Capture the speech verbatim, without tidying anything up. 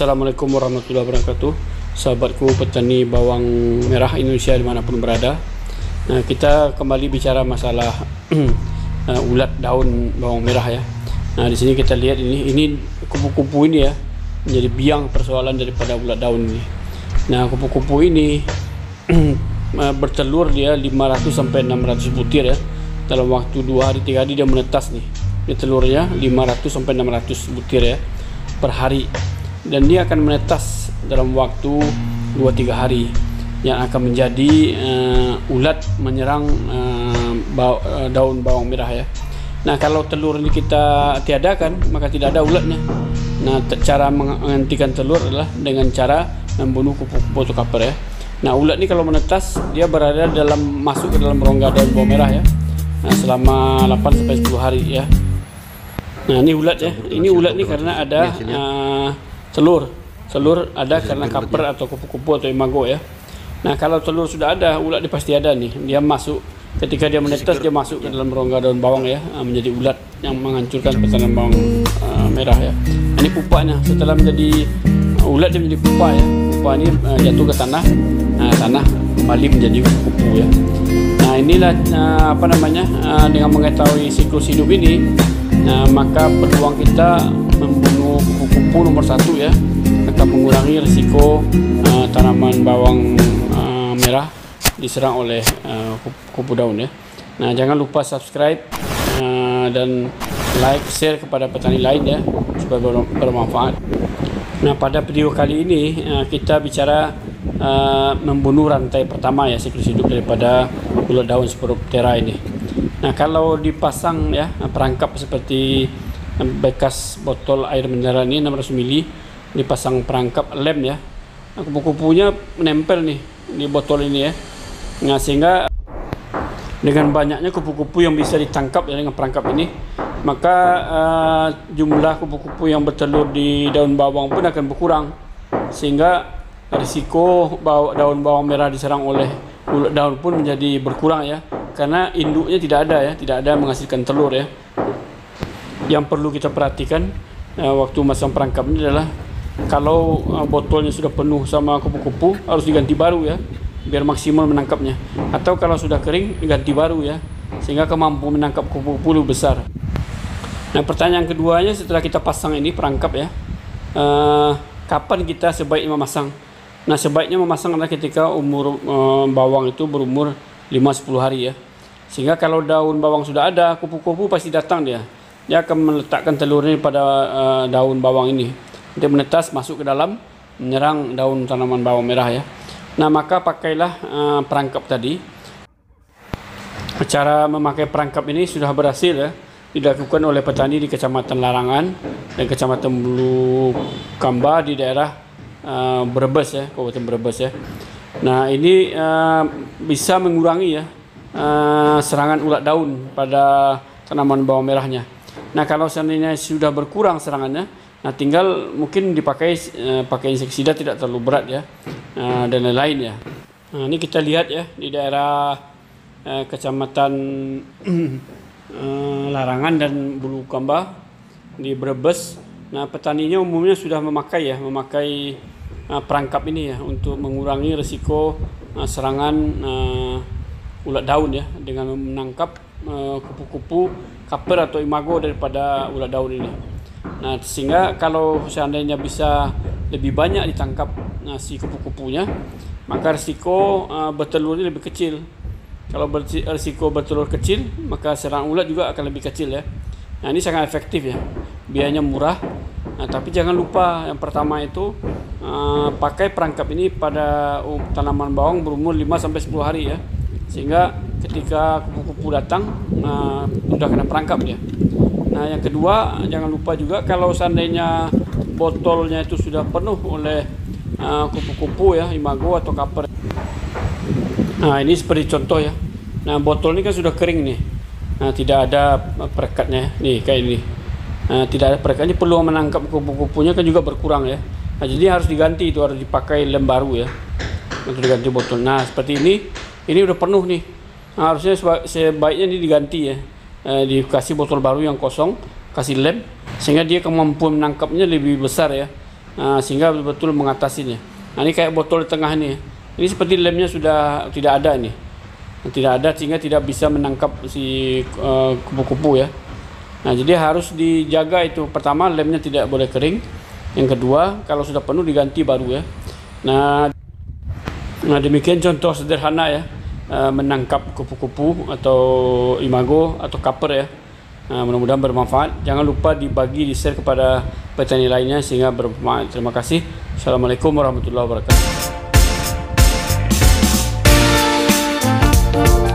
Assalamualaikum warahmatullahi wabarakatuh, sahabatku petani bawang merah Indonesia dimanapun berada. Nah, kita kembali bicara masalah uh, ulat daun bawang merah ya. Nah, di sini kita lihat ini ini kupu-kupu ini ya, menjadi biang persoalan daripada ulat daun ini. Nah, kupu-kupu ini bertelur dia lima ratus sampai enam ratus butir ya. Dalam waktu dua hari tiga hari dia menetas nih. Dia telurnya lima ratus sampai enam ratus butir ya per hari, dan dia akan menetas dalam waktu dua tiga hari yang akan menjadi uh, ulat menyerang uh, bau, uh, daun bawang merah ya. Nah, kalau telur ini kita tiadakan maka tidak ada ulatnya. Nah, cara menghentikan telur adalah dengan cara membunuh kupu-kupu atau kaper ya. Nah, ulat ini kalau menetas dia berada dalam masuk ke dalam rongga daun bawang merah ya. Nah, selama delapan sampai sepuluh hari ya. Nah, ini ulat ya. Ini ulat nih karena ada uh, telur. Telur ada karena kaper atau kupu-kupu atau imago ya. Nah, kalau telur sudah ada, ulat dia pasti ada nih. Dia masuk ketika dia menetas, dia masuk ke dalam rongga daun bawang ya, menjadi ulat yang menghancurkan petani bawang uh, merah ya. Ini pupanya setelah menjadi uh, ulat dia menjadi pupa ya. Pupa ini uh, jatuh ke tanah. Nah, tanah kembali menjadi kupu-kupu ya. Nah, inilah uh, apa namanya? Uh, dengan mengetahui siklus hidup ini, nah, maka peluang kita membunuh kupu-kupu nomor satu ya, akan mengurangi risiko uh, tanaman bawang uh, merah diserang oleh uh, kupu-kupu daun ya. Nah, jangan lupa subscribe uh, dan like, share kepada petani lain ya, supaya bermanfaat. Nah, pada video kali ini uh, kita bicara uh, membunuh rantai pertama ya, siklus hidup daripada ulat daun Sporoptera ini. Nah, kalau dipasang ya perangkap seperti bekas botol air mineral ini enam ratus mililiter, dipasang perangkap lem ya, nah, kupu-kupunya menempel nih di botol ini ya. Nah, sehingga dengan banyaknya kupu-kupu yang bisa ditangkap ya, dengan perangkap ini, maka uh, jumlah kupu-kupu yang bertelur di daun bawang pun akan berkurang, sehingga risiko bau, daun bawang merah diserang oleh ulat daun pun menjadi berkurang ya. Karena induknya tidak ada ya, tidak ada menghasilkan telur ya. Yang perlu kita perhatikan uh, waktu masang perangkap ini adalah kalau uh, botolnya sudah penuh sama kupu-kupu harus diganti baru ya, biar maksimal menangkapnya. Atau kalau sudah kering diganti baru ya, sehingga kemampuan menangkap kupu-kupu lebih besar. Nah, pertanyaan keduanya setelah kita pasang ini perangkap ya, uh, kapan kita sebaiknya memasang? Nah, sebaiknya memasang adalah ketika umur uh, bawang itu berumur lima sampai sepuluh hari ya. Sehingga kalau daun bawang sudah ada, kupu-kupu pasti datang dia. Dia akan meletakkan telurnya pada uh, daun bawang ini. Dia menetas masuk ke dalam, menyerang daun tanaman bawang merah ya. Nah, maka pakailah uh, perangkap tadi. Cara memakai perangkap ini sudah berhasil ya, dilakukan oleh petani di Kecamatan Larangan dan Kecamatan Bulakamba di daerah uh, Brebes ya, Kabupaten Brebes ya. Nah, ini uh, bisa mengurangi ya uh, serangan ulat daun pada tanaman bawang merahnya. Nah, kalau seandainya sudah berkurang serangannya, nah tinggal mungkin dipakai uh, pakai inseksida tidak terlalu berat ya, uh, dan lain-lain ya. Nah, ini kita lihat ya di daerah uh, Kecamatan uh, Larangan dan Bulakamba di Brebes. Nah, petaninya umumnya sudah memakai ya, memakai perangkap ini ya untuk mengurangi risiko uh, serangan uh, ulat daun ya, dengan menangkap kupu-kupu uh, kaper atau imago daripada ulat daun ini. Nah, sehingga kalau seandainya bisa lebih banyak ditangkap uh, si kupu-kupunya, maka risiko uh, bertelurnya lebih kecil. Kalau risiko bertelur kecil, maka serangan ulat juga akan lebih kecil ya. Nah, ini sangat efektif ya, biayanya murah. Nah, tapi jangan lupa yang pertama itu uh, pakai perangkap ini pada uh, tanaman bawang berumur lima sampai sepuluh hari ya, sehingga ketika kupu-kupu datang uh, udah kena perangkap dia. Nah, yang kedua jangan lupa juga kalau seandainya botolnya itu sudah penuh oleh kupu-kupu uh, ya, imago atau kaper. Nah, ini seperti contoh ya. Nah, botol ini kan sudah kering nih. Nah, tidak ada perekatnya nih kayak ini. Nah, tidak ada perekatnya, peluang menangkap kupu-kupunya kan juga berkurang ya. Nah, jadi harus diganti itu, harus dipakai lem baru ya untuk diganti botol. Nah, seperti ini, ini udah penuh nih. Nah, harusnya sebaiknya ini diganti ya, eh, dikasih botol baru yang kosong, kasih lem, sehingga dia kemampuan menangkapnya lebih besar ya. uh, sehingga betul-betul mengatasinya. Nah, ini kayak botol di tengah ini. Ini seperti lemnya sudah tidak ada nih, tidak ada sehingga tidak bisa menangkap si kupu-kupu uh, ya. Nah, jadi harus dijaga itu. Pertama, lemnya tidak boleh kering. Yang kedua, kalau sudah penuh diganti baru ya. Nah, nah demikian contoh sederhana ya, uh, menangkap kupu-kupu atau imago atau kaper ya. Nah, mudah-mudahan bermanfaat. Jangan lupa dibagi, di-share kepada petani lainnya sehingga bermanfaat. Terima kasih. Assalamualaikum warahmatullahi wabarakatuh.